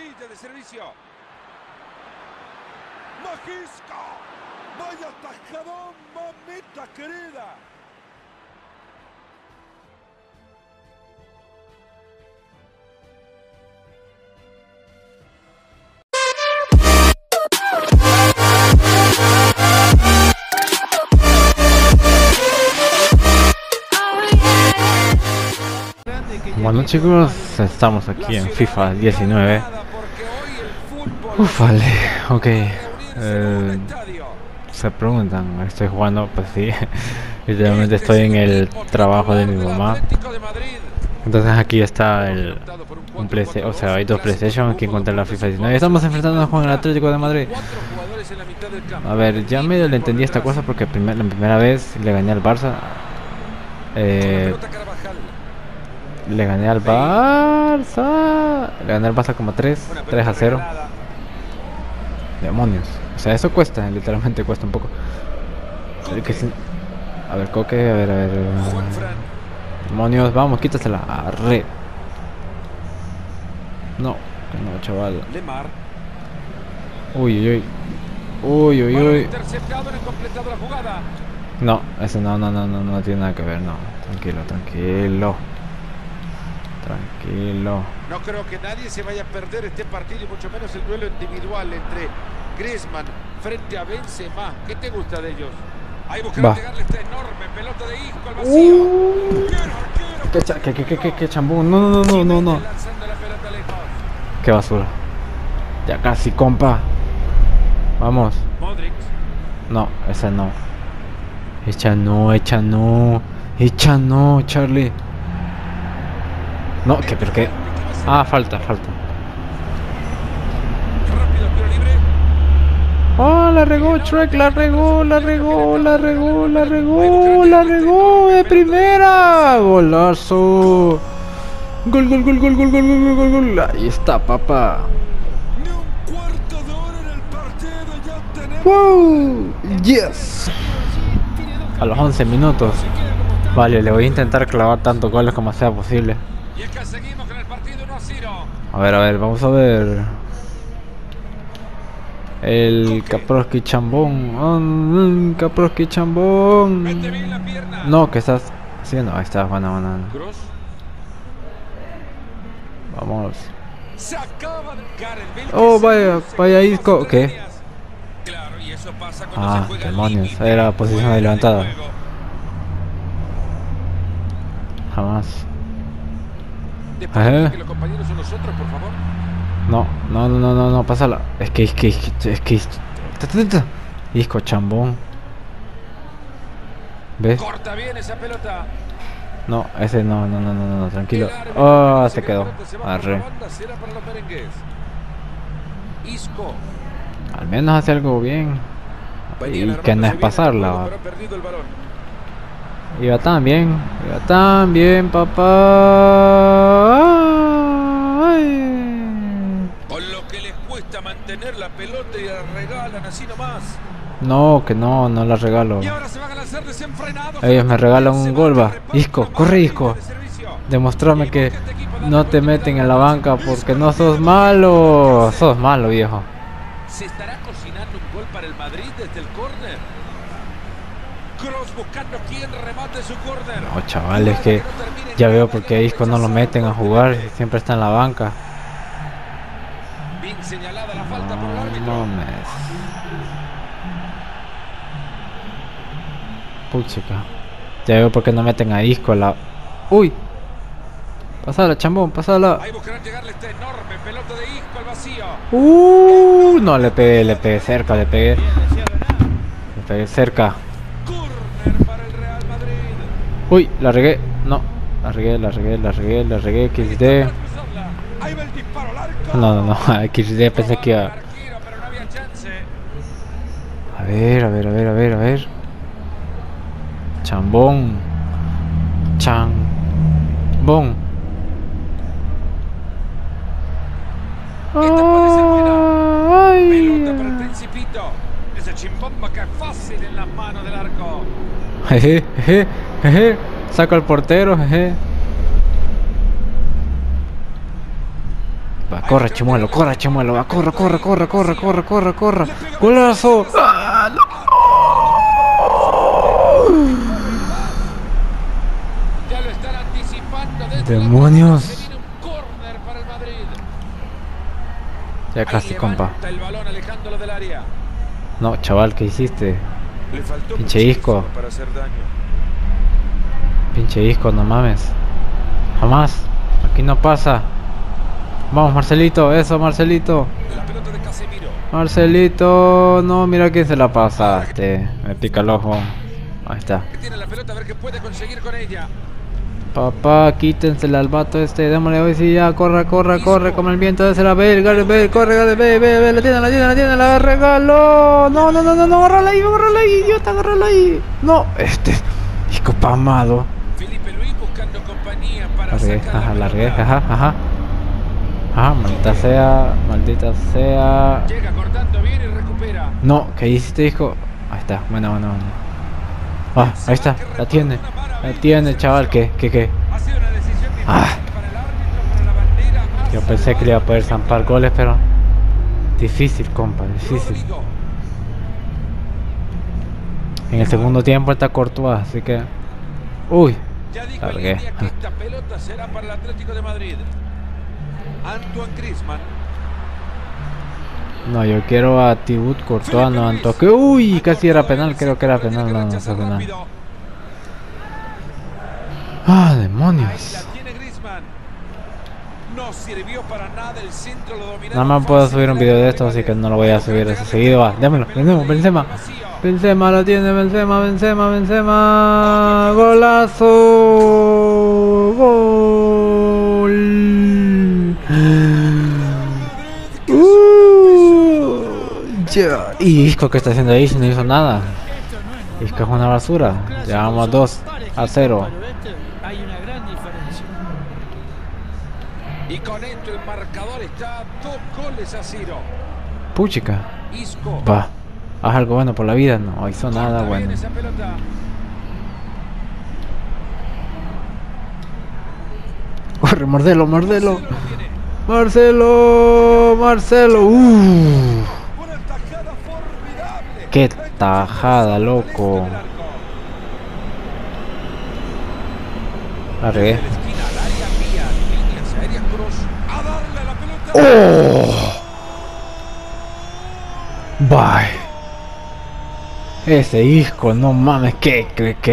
Modrić de servicio. ¡Isco! ¡Vaya atajadón, mamita querida! Bueno chicos, estamos aquí en FIFA 19. Ufale, ok. Se preguntan, estoy jugando, pues sí, literalmente estoy en el trabajo de mi mamá. Entonces aquí está un PlayStation, o sea, hay dos PlayStation aquí contra la FIFA 19. Estamos enfrentándonos con el Atlético de Madrid. A ver, ya medio le entendí esta cosa porque la primera vez le gané al Barça. Le gané al Barça como 3 a 0. Demonios. O sea, eso cuesta, literalmente cuesta un poco. A ver, Koke, a ver. Demonios, vamos, quítasela. Arre. No, chaval. Uy. No, eso no tiene nada que ver, no. Tranquilo. No creo que nadie se vaya a perder este partido y mucho menos el duelo individual entre Griezmann frente a Benzema. ¿Qué te gusta de ellos? Ahí buscaron pegarle esta enorme pelota de Isco al vacío. Qué chambón. No. Qué basura. Ya casi, compa. Vamos. Modrić. No, esa no. Echa no, Charlie. No, que pero que... Ah, falta. ¡Oh, la regó! ¡De primera! ¡Golazo! ¡Gol! Ahí está, papá. ¡Wow! ¡Yes! A los 11 minutos. Vale, le voy a intentar clavar tantos goles como sea posible. Y acá seguimos con el partido 1-0. A ver, vamos a ver. El Kaprowski chambón. Kaprowski chambón. Mete bien la pierna. No, que estás haciendo. Sí, ahí está, bueno. Cross. Vamos. Se acaba de cargar el vaya Isco. ¿Qué? Claro, y eso pasa cuando se juega demonios. Era la posición de levantada. Jamás. Que los compañeros son nosotros, por favor. No, pásala. Es que Isco chambón. ¿Ves? Corta bien esa pelota. No, ese no, tranquilo. Ah, se quedó. Arre. Isco. Al menos hace algo bien. Y que no es pasarla. Iba tan bien, papá. Ay. Con lo que les cuesta mantener la pelota y la regalan así nomás. No, que no la regalo. Y ahora se van a lanzar desenfrenados. Ellos me regalan un gol, va. Isco, corre Isco. Demostrame que no te meten en la banca porque no sos malo. Sos malo, viejo. ¿Se estará cocinando un gol para el Madrid desde el córner? Cross buscando quien remate su córner. No, chavales, que ya veo por qué Isco no lo meten a jugar. Siempre está en la banca. Bien señalada la falta por el árbitro. Puchica. Ya veo por qué no meten a Isco la... ¡Uy! Pasala, chambón, pasala. Ahí buscarán llegarle esta enorme pelota de Isco al vacío. No, le pegué cerca. Uy, la regué, XD. No, XD, pensé que iba... A ver. Chambón. Pelota para el principito. Ese chimbomba que es fácil en las manos del arco. Jeje, saco al portero, jeje. Va, corre, Chimuelo, corre, Chimuelo. Va, corre, corre, corre, corre, corre, corre, corre. ¡Golazo! ¡Ah, no! ¡Demonios! Ya casi, compa. No, chaval, ¿qué hiciste? Pinche Isco. Pinche Isco, no mames. Jamás. Aquí no pasa. Vamos, Marcelito. Eso, Marcelito. Marcelito. No, mira que se la pasaste. Me pica el ojo. Ahí está. Papá, quítensela al vato este, démosle hoy sí ya, corra, corra, corre, como el viento, désela, ve, gale, ve, corre, gale, ve, ve, ve, la tiene, la regalo, no, agárrala ahí, idiota, agárrala ahí, no, Isco pamado. Felipe Luis buscando compañía para sacar la red, ajá, maldita sea, llega cortando bien y recupera, no, ¿qué hiciste, Isco? Ahí está, bueno. Ah, ahí está, la tiene, chaval, ¿qué? Ah. Yo pensé que le iba a poder zampar goles, pero difícil, compa, difícil. En el segundo tiempo está Courtois, así que... Uy, largué. Esta pelota será para el Atlético de Madrid. Antoine Griezmann. No, yo quiero a Thibaut Courtois, no Anto. Que uy, casi era penal, creo que era penal, no fue penal. Ah, demonios. Nada más puedo subir un video de esto, así que no lo voy a subir ese seguido. Va, démelo, Benzema, la tiene, Benzema. Golazo. Gol. Yeah. Y Isco, que está haciendo ahí si no hizo nada. Isco es una basura. Llevamos 2-0. Hay una gran diferencia. Y con esto el marcador está 2-0. Puchica. Va. Haz algo bueno por la vida. No hizo nada bueno. Corre, Marcelo. Marcelo. ¡Qué tajada, loco! Arregué. ¡Oh! ¡Bye! Ese Isco, no mames, qué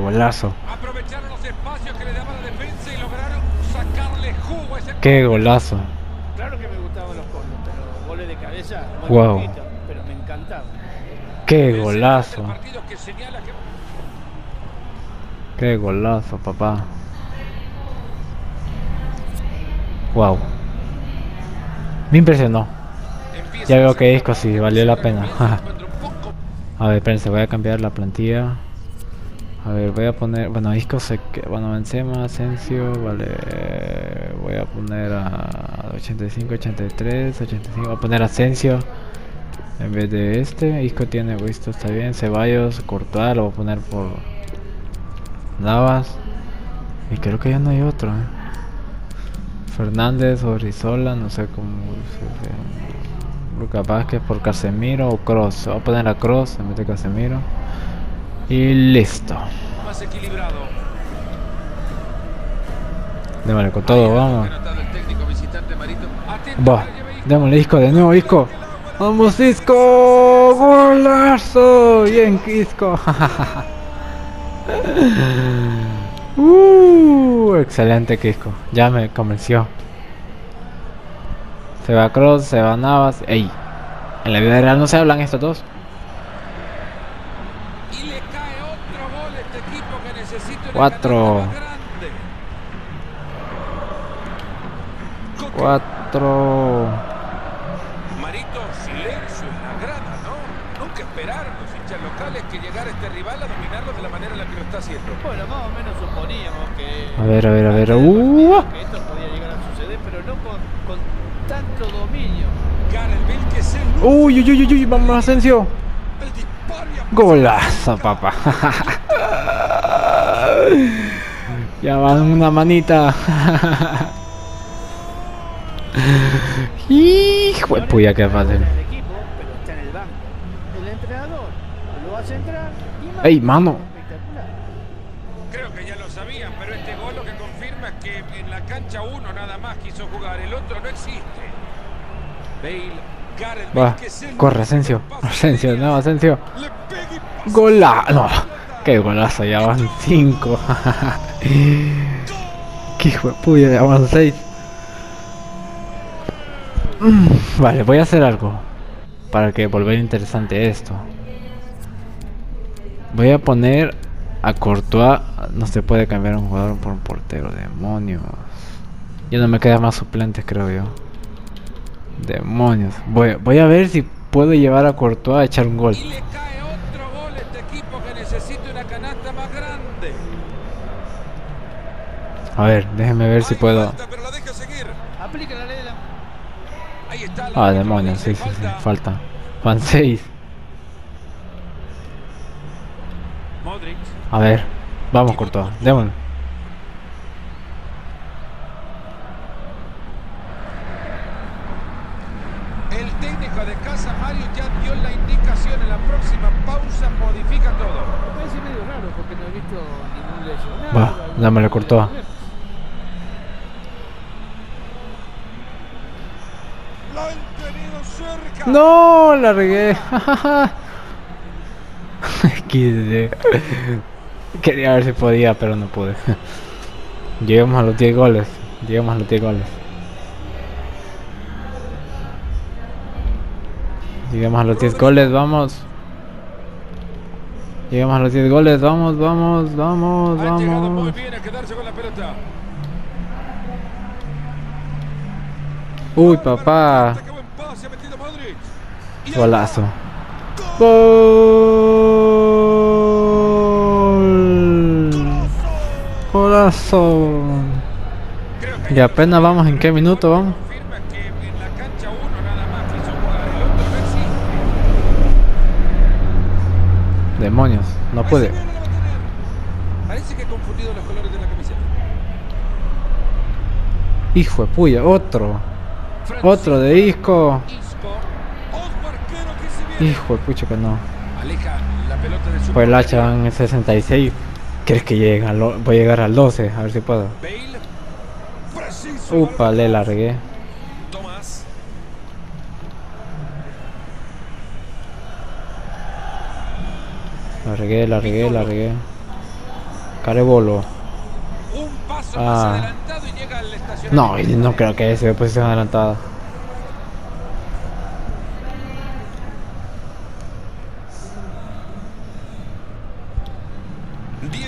golazo. Aprovecharon los espacios que le daba la defensa y lograron sacarle jugo a ese... ¡Qué golazo! Claro que me gustaban los cornos, pero los goles de cabeza... ¡Wow! Pero me encantaban. ¡Qué golazo! ¡Qué golazo, papá! ¡Wow! Me impresionó. Ya veo que Isco sí, valió la pena. A ver, espérense, voy a cambiar la plantilla. A ver, voy a poner... Bueno, Isco se... Bueno, Benzema, Asensio, vale... Voy a poner a... 85, 83, 85... Voy a poner a Asensio. En vez de este, Isco tiene visto, está bien. Ceballos, Courtois, lo voy a poner por Navas. Y creo que ya no hay otro, Fernández o Rizola, no sé cómo. Lucas Vázquez por Casemiro o Cross. Voy a poner a Cross en vez de Casemiro. Y listo. Más equilibrado. Démosle con todo, vamos. Va, démosle Isco, de nuevo Isco. ¡Vamos, Isco! ¡Golazo! ¡Bien, Isco! Excelente, Isco. Ya me convenció. Se va Cross, se va Navas. ¡Ey! En la vida real no se hablan estos dos. Y le cae otro gol a este equipo que necesita... 4. Que llegar este rival a dominarlo de la manera en la que lo está haciendo. Bueno, más o menos suponíamos que... A ver... Que esto podía llegar a suceder, pero no con tanto dominio. Uy, vamos, Asensio. Golazo, papá. Ya van una manita. Hijo de puya, qué fácil. ¡Ey, mano! Creo que ya lo sabían, pero este gol lo que confirma es que en la cancha uno nada más quiso jugar, el otro no existe. Va, corre Asensio. Asensio, no, Asensio. ¡Gola! No, qué golazo, ya van 5. ¡Qué hijo de puya, ya van 6! Vale, voy a hacer algo para que volver interesante esto. Voy a poner a Courtois. No se puede cambiar un jugador por un portero. Demonios. Ya no me quedan más suplentes, creo yo. Demonios. Voy a ver si puedo llevar a Courtois a echar un gol. Y le cae otro gol a este equipo que necesita una canasta más grande. A ver, déjenme ver si puedo. Ah, demonios, sí, falta. Van 6. A ver, vamos Courtois, démoslo. El técnico de casa, Mario, ya dio la indicación. En la próxima pausa modifica todo. Parece medio raro porque no he visto ningún lesionado. Va, dámelo Courtois. Lo han tenido cerca. No, la regué. Quería ver si podía, pero no pude. Llegamos a los 10 goles. Llegamos a los 10 goles. Llegamos a los 10 goles, vamos. Llegamos a los 10 goles, vamos, vamos, vamos, vamos. Ha llegado muy bien a quedarse con la pelota. Uy, papá. Golazo. ¡Gol! ¡Corazón! Y apenas vamos, ¿en qué minuto vamos? Demonios, no puede. Parece que he confundido los colores de la camiseta. Hijo de puya, otro. Otro de Isco. Hijo de pucha que no. Pues el hacha va en el 66. ¿Crees que llega? Voy a llegar al 12, a ver si puedo. Upa, le largué. Largué. Carebolo. Ah. No, no creo que se vea posición adelantada.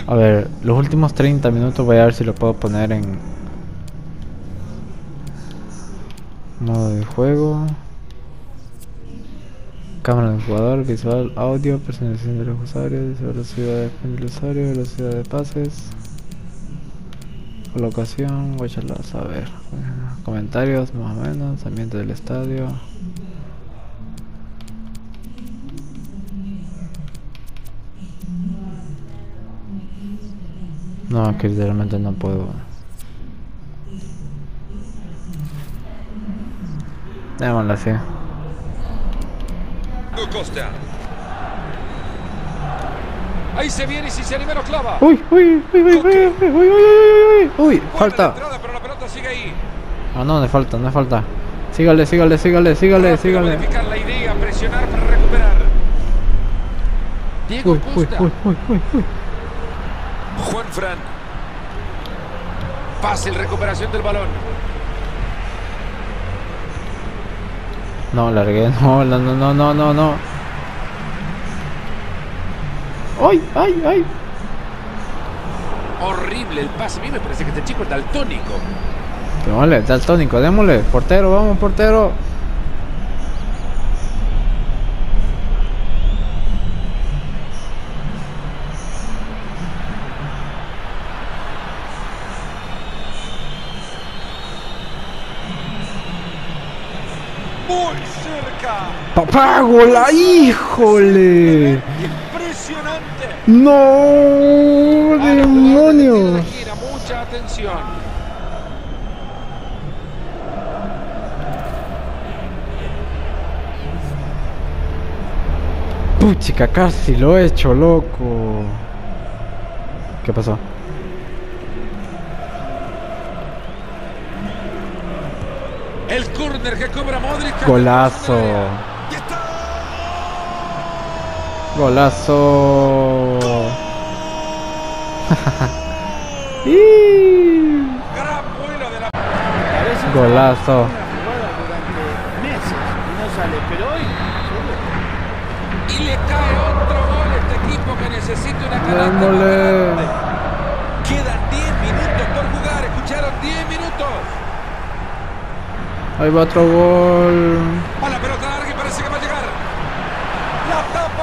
A ver, los últimos 30 minutos voy a ver si lo puedo poner en modo de juego. Cámara del jugador, visual, audio, personalización de los usuarios, velocidad del usuario, velocidad de pases, colocación, guachalas, a ver, comentarios más o menos, ambiente del estadio. No, que literalmente no puedo. Démosla así. Ahí se viene y si se anima lo clava. Uy, falta. Ah, no, no es falta. Sígale. Uy. Juanfran. Fácil recuperación del balón. No, largué. No. ¡Ay! Horrible el pase. A mí me parece que este chico es daltónico. Démosle, daltónico, démosle. Portero, vamos, portero. Muy cerca. Papá, gola, híjole. Impresionante. No, demonios. Mucha atención. Puchica, casi lo he hecho, loco. ¿Qué pasó? El córner que cobra Modrić. Golazo. Golazo. Golazo. Y le cae otro gol a este equipo que necesita una carácter muy grande. Quedan 10 minutos por jugar, escucharon, 10 minutos. Ahí va otro gol. A la pelota larga y parece que va a llegar. La tapa,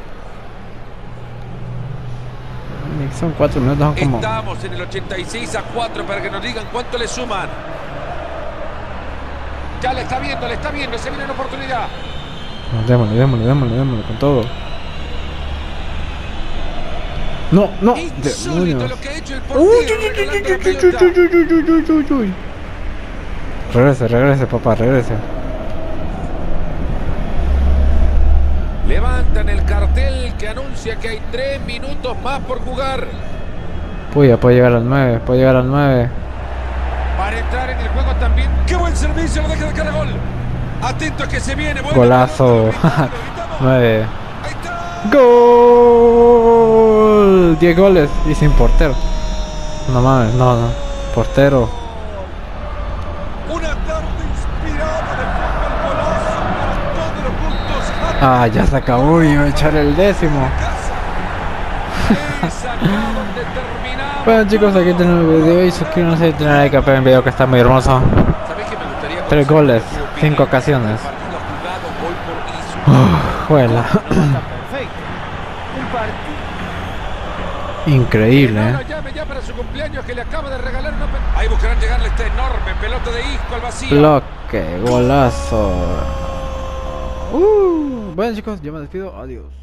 Son 4 minutos como... Estamos en el 86 a 4 para que nos digan cuánto le suman. Ya le está viendo, se viene la oportunidad. No, démosle con todo. No, no. Insólito lo que ha hecho el portero. Regrese, papá, regrese. Levantan el cartel que anuncia que hay 3 minutos más por jugar. Uy, ya puede llegar al 9, Para entrar en el juego también. ¡Qué buen servicio! Lo deja de cara gol. Atento que se viene, golazo. 9. Gol. 10 goles y sin portero. No mames, no. Portero. Una tarde inspirada de fútbol, golazo por todos los puntos. Ah, ya se acabó y iba a echar el 10º. Bueno, chicos, aquí tenemos el video y suscríbanse y denle like a ver el video que está muy hermoso. 3 goles, 5 ocasiones. Juela. Increíble, Bloque, golazo. Bueno, chicos, yo me despido, adiós.